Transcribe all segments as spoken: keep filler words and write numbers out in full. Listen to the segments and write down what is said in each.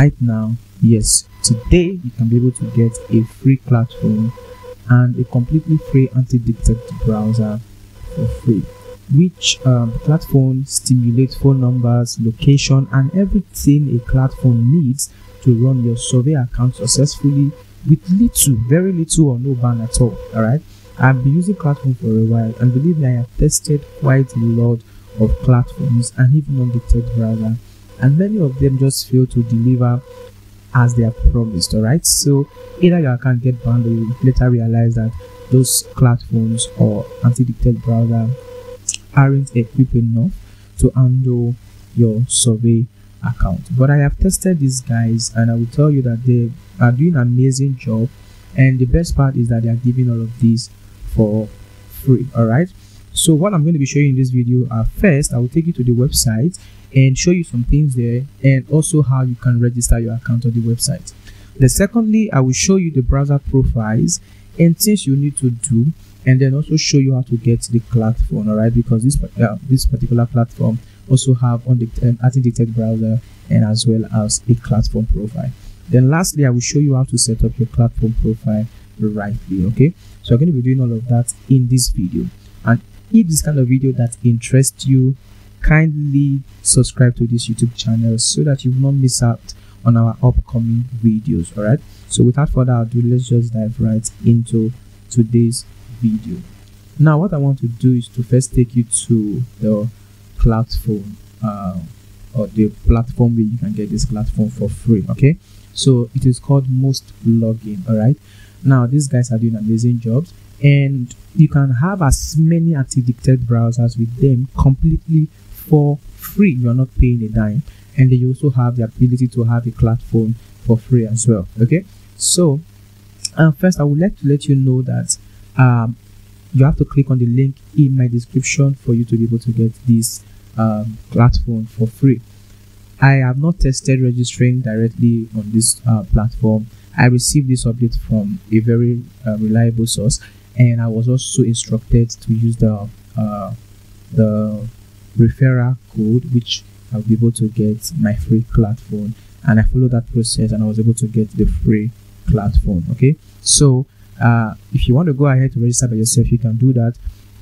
right now, yes, today you can be able to get a free platform and a completely free anti-detect browser for free, which um, platform stimulates phone numbers, location, and everything a platform needs to run your survey account successfully with little, very little or no ban at all. All right, I've been using platform for a while, and believe me, I have tested quite a lot of platforms and even on the detect browser, and many of them just fail to deliver as they are promised. All right, so either you can't get banned, or you later realize that those platforms or anti-detect browser aren't equipped enough to handle your survey account. But I have tested these guys, and I will tell you that they are doing an amazing job, and the best part is that they are giving all of these for free. All right, so what I'm going to be showing in this video are, first I will take you to the website and show you some things there, and also how you can register your account on the website. Then secondly, I will show you the browser profiles and things you need to do, and then also show you how to get the platform. All right, because this uh, this particular platform also have on the um, anti-detect browser, and as well as a platform profile. Then lastly, I will show you how to set up your platform profile rightly. Okay, so I'm going to be doing all of that in this video, and if this kind of video that interests you, kindly subscribe to this YouTube channel so that you will not miss out on our upcoming videos. All right, so without further ado, let's just dive right into today's video. Now what I want to do is to first take you to the platform uh, or the platform where you can get this platform for free. Okay, so it is called Most Login. All right, now these guys are doing amazing jobs, and you can have as many anti-detect browsers with them completely for free. You're not paying a dime, and they also have the ability to have a platform for free as well. Okay, so uh, first I would like to let you know that um, you have to click on the link in my description for you to be able to get this um, platform for free. I have not tested registering directly on this uh, platform. I received this update from a very uh, reliable source, and I was also instructed to use the uh, the referral code, which I'll be able to get my free platform, and I followed that process, and I was able to get the free platform. Okay, so uh, if you want to go ahead to register by yourself, you can do that,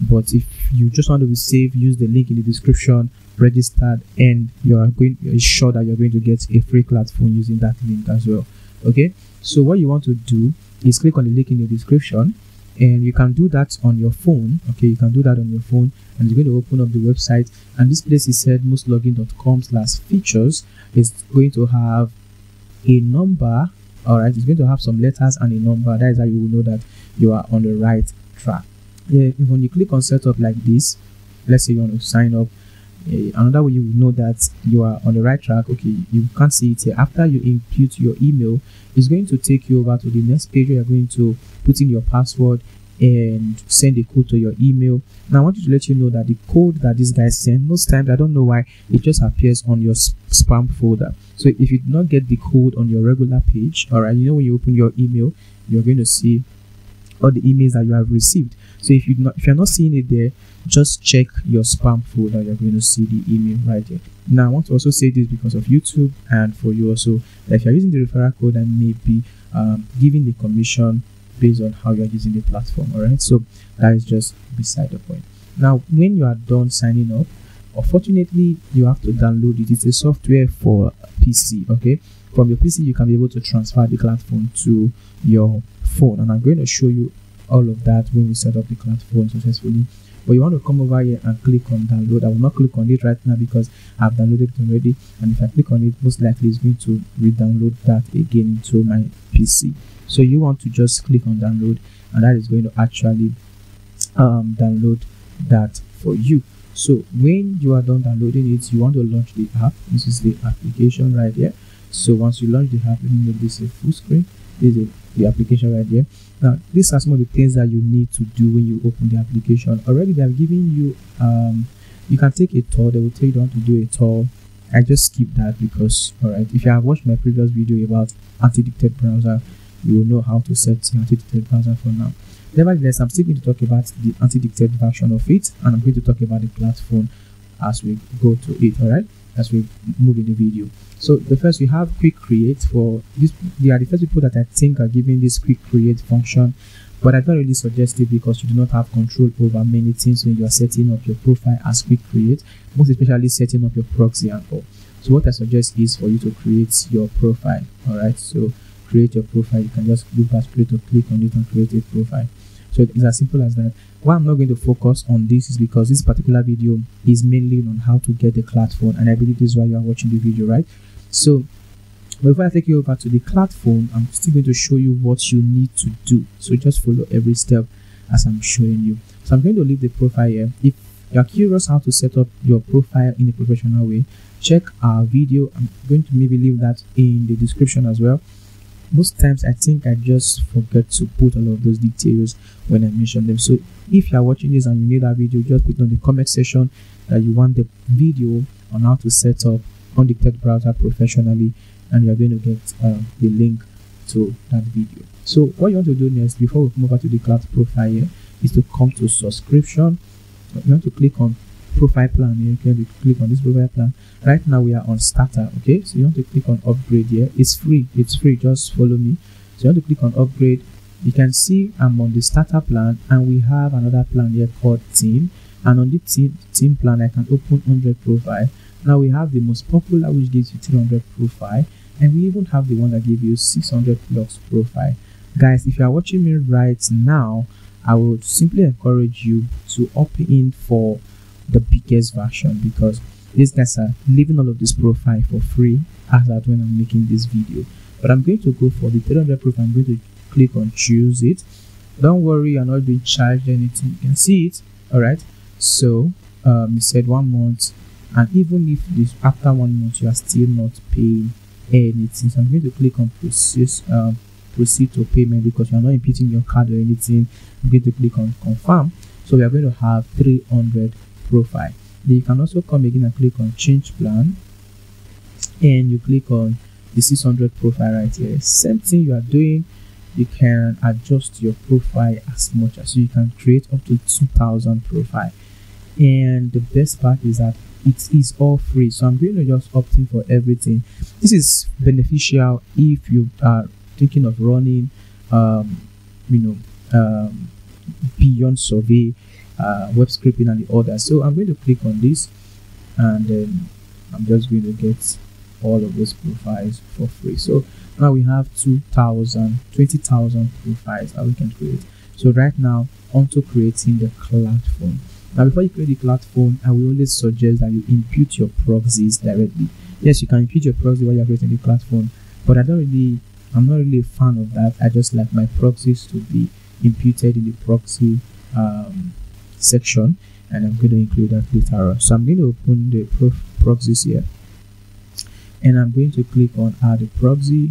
but if you just want to be safe, use the link in the description, registered, and you are going you're sure that you're going to get a free platform using that link as well. Okay, so what you want to do is click on the link in the description, and you can do that on your phone. Okay, you can do that on your phone, and you're going to open up the website, and this place is said most login dot com slash features. It's going to have a number. All right, it's going to have some letters and a number. That is how you will know that you are on the right track. Yeah, when you click on setup like this, let's say you want to sign up, another way you will know that you are on the right track. Okay, you can't see it here. After you input your email, it's going to take you over to the next page. You are going to put in your password and send a code to your email. Now I want to let you know that the code that this guy sent, most times I don't know why it just appears on your spam folder. So if you do not get the code on your regular page, all right, you know when you open your email, you're going to see all the emails that you have received. So if you not if you're not seeing it there, just check your spam folder. You're going to see the email right there. Now I want to also say this because of YouTube and for you also, that if you're using the referral code, I may be um, giving the commission based on how you're using the platform. All right, so that is just beside the point. Now when you are done signing up, unfortunately you have to download it. It's a software for P C. Okay, from your P C you can be able to transfer the platform to your phone, and I'm going to show you all of that when we set up the platform successfully. But you want to come over here and click on download. I will not click on it right now because I've downloaded it already, and if I click on it, most likely it's going to re-download that again into my P C. So you want to just click on download, and that is going to actually um, download that for you. So when you are done downloading it, you want to launch the app. This is the application right here. So once you launch the app, let me make this a full screen. This is the application right here. Now these are some of the things that you need to do when you open the application. Already they have given you um you can take a tour. They will tell you don't have to do a tour. I just skip that because, all right, if you have watched my previous video about anti-detect browser, you will know how to set the anti-detect browser for now. Nevertheless, I'm still going to talk about the anti-detect version of it, and I'm going to talk about the platform as we go to it. All right, as we move in the video. So the first, we have quick create. For this, they are the first people that I think are giving this quick create function, but I don't really suggest it because you do not have control over many things when you are setting up your profile as quick create, most especially setting up your proxy and all. So what I suggest is for you to create your profile. All right, so create your profile. You can just do fast create or click on it and create a profile. So it's as simple as that. Why I'm not going to focus on this is because this particular video is mainly on how to get the cloud phone, and I believe this is why you are watching the video, right? So before I take you over to the cloud phone, I'm still going to show you what you need to do. So just follow every step as I'm showing you. So I'm going to leave the profile here. If you are curious how to set up your profile in a professional way, check our video. I'm going to maybe leave that in the description as well. Most times I think I just forget to put all of those details when I mention them. So if you are watching this and you need that video, just put on the comment section that you want the video on how to set up undetected browser professionally, and you are going to get uh, the link to that video. So what you want to do next, before we move over to the cloud profile here, is to come to subscription. You want to click on profile plan here. You can click on this profile plan. Right now we are on starter. Okay, so you want to click on upgrade here. It's free, it's free, just follow me. So you want to click on upgrade. You can see I'm on the starter plan, and we have another plan here called team, and on the team team plan I can open one hundred profile. Now we have the most popular, which gives you three hundred profile, and we even have the one that gives you six hundred plus profile. Guys, if you are watching me right now, I would simply encourage you to opt in for the biggest version, because these guys are leaving all of this profile for free as at when I'm making this video. But I'm going to go for the three hundred profile. I'm going to click on choose it. Don't worry, you're not being charged anything. You can see it. All right, so um you said one month, and even if this after one month you are still not paying anything, so I'm going to click on process um proceed to payment, because you're not inputting your card or anything. I'm going to click on confirm. So we are going to have three hundred profile. Then you can also come again and click on change plan, and you click on the six hundred profile right here. Same thing you are doing. You can adjust your profile as much as you can, create up to two thousand profile. And the best part is that it is all free, so I'm going to just opt in for everything. This is beneficial if you are thinking of running um you know um beyond survey, uh web scraping and the others. So I'm going to click on this, and then I'm just going to get all of those profiles for free. So now we have two thousand twenty thousand profiles that we can create. So right now, onto creating the cloud phone. Now before you create the cloud phone, I will always suggest that you input your proxies directly. Yes, you can input your proxy while you're creating the cloud phone, but i don't really i'm not really a fan of that. I just like my proxies to be imputed in the proxy um section, and I'm going to include that later on. So I'm going to open the pro proxies here, and I'm going to click on add a proxy.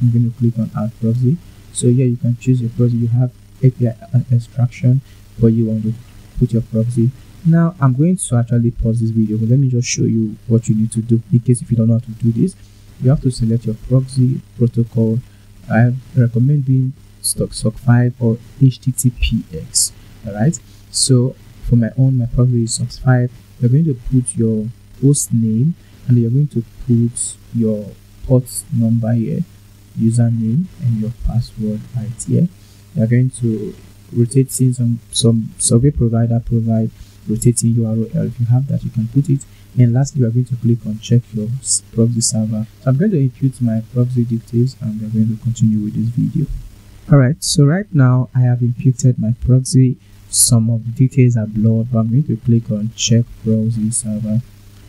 I'm going to click on add proxy. So here you can choose your proxy. You have A P I extraction, but you want to put your proxy. Now I'm going to actually pause this video, but let me just show you what you need to do, in case if you don't know how to do this. You have to select your proxy protocol. I recommend being stock sock five or H T T P S. All right, so for my own, my proxy is sock five. You're going to put your host name, and you're going to put your port number here, username, and your password right here. You're going to rotate things. Some some survey provider provide rotating U R L. If you have that, you can put it. And lastly, we're going to click on check your proxy server. So I'm going to input my proxy details, and we're going to continue with this video. All right, so right now I have imputed my proxy. Some of the details are blurred, but I'm going to click on check proxy server.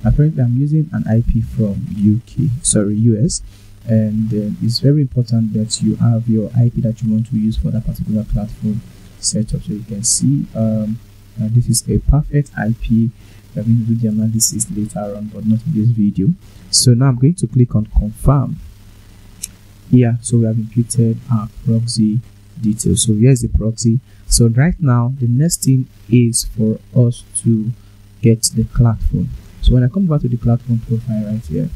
Apparently I'm using an I P from U K sorry U S, and uh, it's very important that you have your I P that you want to use for that particular platform setup. So you can see um Uh, this is a perfect I P. We're going to do the analysis later on, but not in this video. So now I'm going to click on confirm. Yeah, so we have imputed our proxy details. So here's the proxy. So right now the next thing is for us to get the cloud phone. So when I come back to the cloud phone profile right here,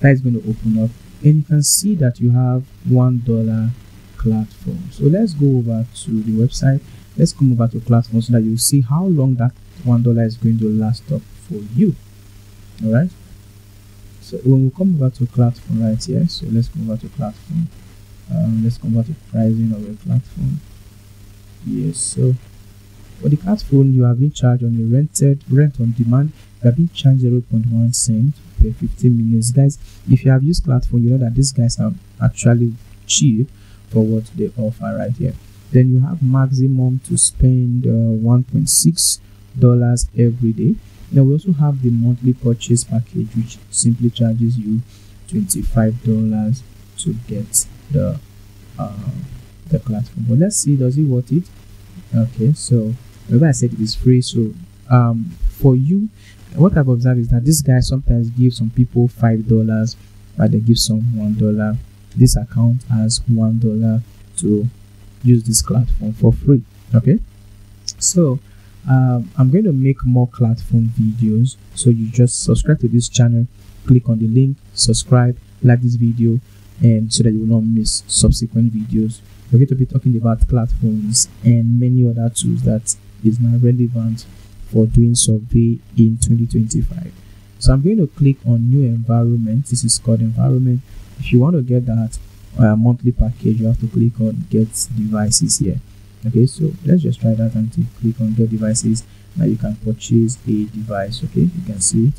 that is going to open up, and you can see that you have one dollar cloud phone. So let's go over to the website. Let's come over to cloud phone so that you see how long that one dollar is going to last up for you. All right, so when we come over to platform right here, so let's go over to platform. Um, let's come back to pricing of your platform. Yes, so for the platform, you have been charged on the rented rent on demand. You have been charged zero point one cent per fifteen minutes. Guys, if you have used platform, you know that these guys are actually cheap for what they offer right here. Then you have maximum to spend uh, one point six dollars every day. Now we also have the monthly purchase package, which simply charges you twenty-five dollars to get the uh, the platform. But let's see, does it worth it? Okay, so remember I said it is free. So um for you, what I've observed is that this guy sometimes gives some people five dollars, but they give some one dollar. This account has one dollar to use this platform for free. Okay, so um I'm going to make more platform videos, so you just subscribe to this channel, click on the link, subscribe, like this video, and so that you will not miss subsequent videos. We're going to be talking about platforms and many other tools that is now relevant for doing survey in twenty twenty-five. So I'm going to click on new environment. This is called environment. If you want to get that uh, monthly package, you have to click on get devices here. Okay, so let's just try that and click on get devices. Now you can purchase a device. Okay, you can see it.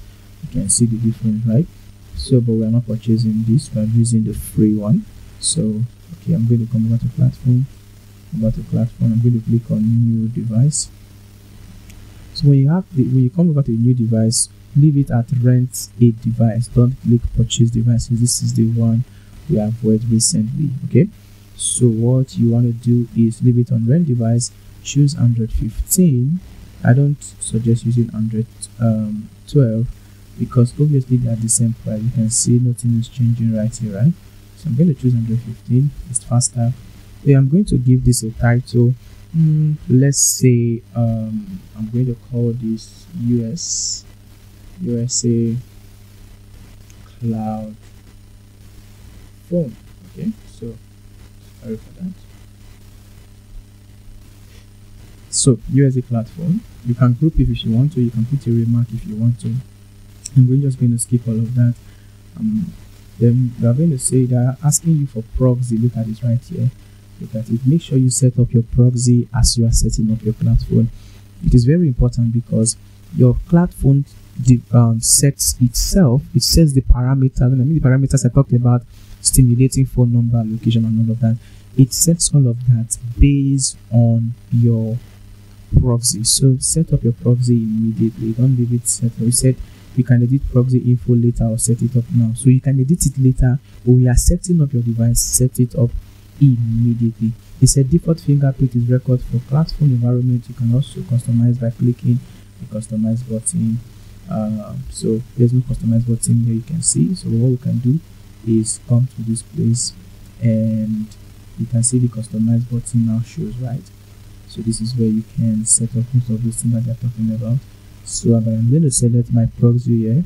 You can see the difference, right? So, but we're not purchasing this, we're using the free one. So, okay, I'm going to come over to platform. Over to platform, I'm going to click on new device. So, when you have the, when you come over to a new device, leave it at rent a device. Don't click purchase devices. This is the one we avoided recently. Okay, so what you want to do is leave it on rent device. Choose one hundred fifteen. I don't suggest using one hundred twelve. Because obviously they are the same price. You can see nothing is changing right here, right? So I'm going to choose one hundred fifteen. It's faster. Okay, I'm going to give this a title. Mm, let's say um, I'm going to call this U S U S A Cloud Phone. Okay, so sorry for that. So U S A Cloud Phone. You can group it if you want to. You can put a remark if you want to. And we're just going to skip all of that. Um, then they're going to say they're asking you for proxy. Look at it right here. Look at it. Make sure you set up your proxy as you are setting up your platform. It is very important because your platform um, sets itself. It sets the parameters. And I mean the parameters I talked about, stimulating phone number, location, and all of that. It sets all of that based on your proxy. So set up your proxy immediately. Don't leave it set. We said you can edit proxy info later or set it up now. So you can edit it later, but we are setting up your device, set it up immediately. It said default fingerprint is record for platform environment. You can also customize by clicking the customize button. Uh, so there's no customize button here, you can see. So what we can do is come to this place and you can see the customize button now shows, right? So this is where you can set up most of those things that they're talking about. So I'm going to select my proxy here.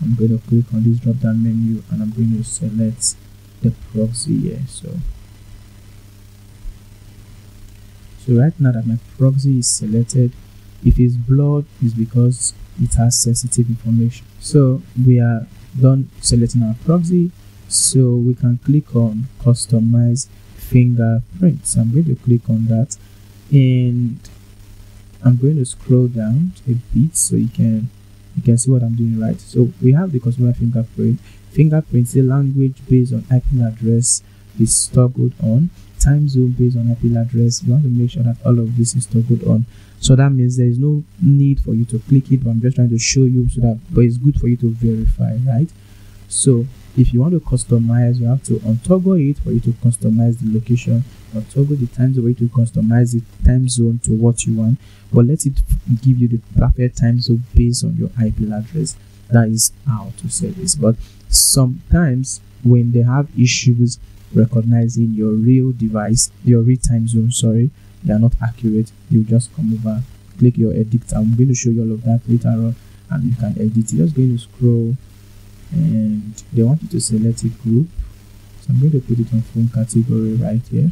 I'm going to click on this drop down menu and I'm going to select the proxy here. So so right now that my proxy is selected, if it's blurred, it's because it has sensitive information. So we are done selecting our proxy. So we can click on customize fingerprint. So I'm going to click on that and I'm going to scroll down a bit so you can you can see what I'm doing, right? So we have the customer fingerprint. Fingerprint is a language based on I P address is toggled on. Time zone based on I P address. You want to make sure that all of this is toggled on. So that means there is no need for you to click it, but I'm just trying to show you so that, but it's good for you to verify, right? So if you want to customize, you have to untoggle it for you to customize the location, untoggle the time zone for you to customize the time zone to what you want, but let it give you the perfect time zone based on your I P address. That is how to set this. But sometimes when they have issues recognizing your real device, your real time zone, sorry, they are not accurate, you just come over, click your edit. I'm going to show you all of that later on and you can edit it. Just going to scroll. And they want you to select a group, so I'm going to put it on phone category right here.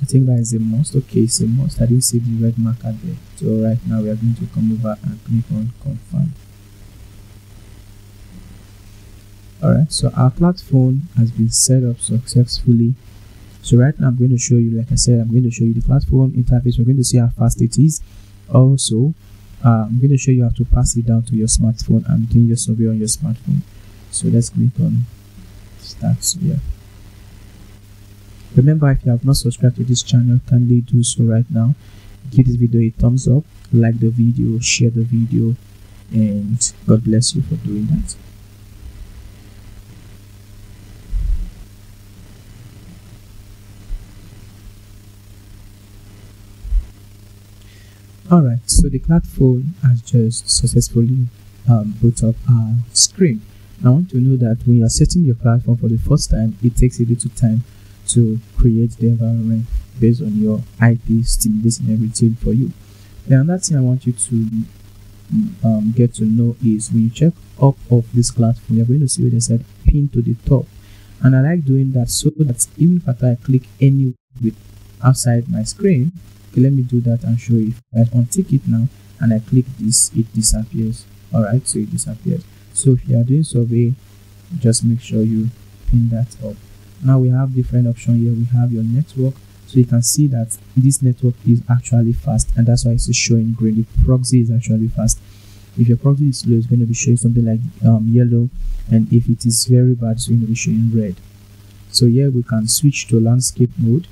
I think that is a must. Okay, it's a must. I didn't see the red marker there. So right now we are going to come over and click on confirm. Alright, so our platform has been set up successfully. So right now I'm going to show you, like I said, I'm going to show you the platform interface. We're going to see how fast it is. Also, uh, I'm going to show you how to pass it down to your smartphone and doing your survey on your smartphone. So let's click on start survey. Remember, if you have not subscribed to this channel, kindly do so right now. Give this video a thumbs up, like the video, share the video, and God bless you for doing that. Alright, so the platform has just successfully um, boot up our screen. Now, I want to know that when you are setting your platform for the first time, it takes a little time to create the environment based on your I P, stimulus, and everything for you. Now, another thing I want you to um, get to know is when you check up of this platform, you're going to see where they said pin to the top. And I like doing that so that even if I click any with outside my screen, let me do that and show you. If I untick it now and I click this, it disappears. All right, so it disappears. So if you are doing survey, just make sure you pin that up. Now we have different options here. We have your network, so you can see that this network is actually fast, and that's why it's showing green. The proxy is actually fast. If your proxy is slow, it's going to be showing something like um, yellow, and if it is very bad, it's going to be showing red. So here we can switch to landscape mode.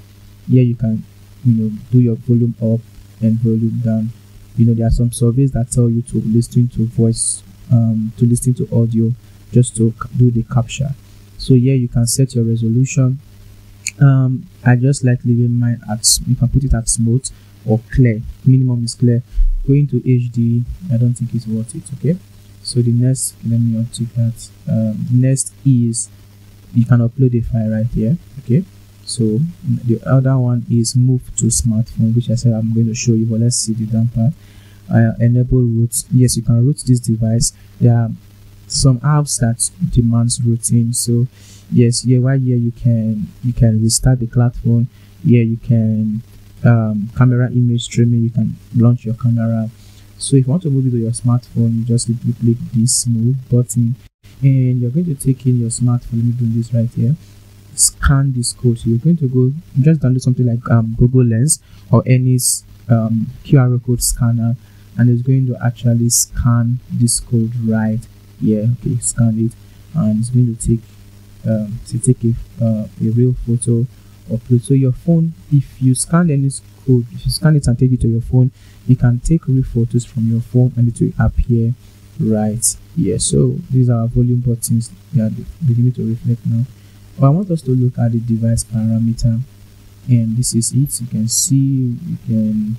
Here you can you know do your volume up and volume down. You know there are some surveys that tell you to listen to voice, um to listen to audio, just to do the capture. So here you can set your resolution. um I just like leaving mine at, you can put it at smooth or clear. Minimum is clear. Going to H D, I don't think it's worth it. Okay, so the next, let me untick that. Um, next is you can upload a file right here. Okay, so the other one is move to smartphone, which I said I'm going to show you, but let's see the down part. Uh, enable routes. Yes, you can route this device. There are some apps that demands routing. So yes, here while here you can you can restart the platform. Here you can um, camera image streaming. You can launch your camera. So if you want to move it to your smartphone, you just click this move button, and you're going to take in your smartphone. Let me do this right here. Scan this code. So you're going to go just download something like um, Google Lens or any um, Q R code scanner, and it's going to actually scan this code right here. Okay, scan it, and it's going to take um, to take a, uh, a real photo or upload. So your phone, if you scan any code, if you scan it and take it to your phone, you can take real photos from your phone, and it will appear right here. So these are volume buttons. They are beginning to reflect now. But I want us to look at the device parameter, and this is it. You can see, you can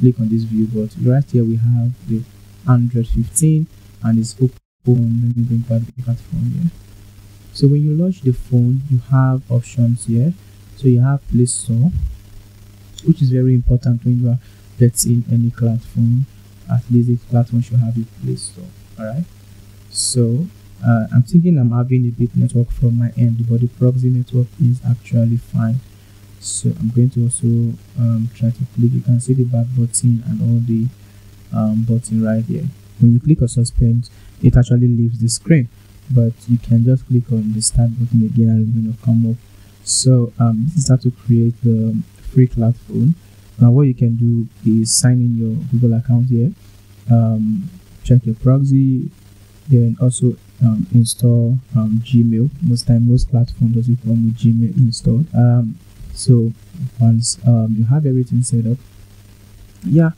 click on this view, but right here we have the one hundred fifteen and it's open. Let me bring back the platform here. So when you launch the phone, you have options here. So you have Play Store, which is very important when you are getting any platform. At least this platform should have a Play Store. Alright, so Uh, I'm thinking I'm having a big network from my end, but the proxy network is actually fine. So I'm going to also um, try to click. You can see the back button and all the um, button right here. When you click or suspend, it actually leaves the screen, but you can just click on the start button again and it's going to come up. So um, this is how to create the free cloud phone. Now what you can do is sign in your Google account here, um, check your proxy, then also um install um Gmail. Most time most platform doesn't come with Gmail installed. Um so once um you have everything set up, yeah,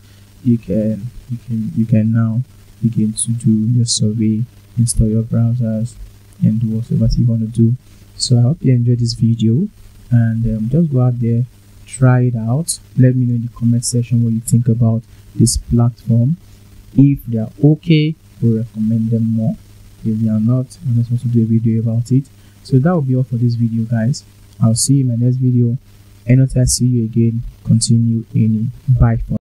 you can you can you can now begin to do your survey, install your browsers, and do whatever you want to do. So I hope you enjoyed this video, and um, just go out there, try it out. Let me know in the comment section what you think about this platform. If they are okay, we'll recommend them more. If they are not, we're not supposed to do a video about it. So that will be all for this video, guys. I'll see you in my next video, and until I see you again, continue any. Bye for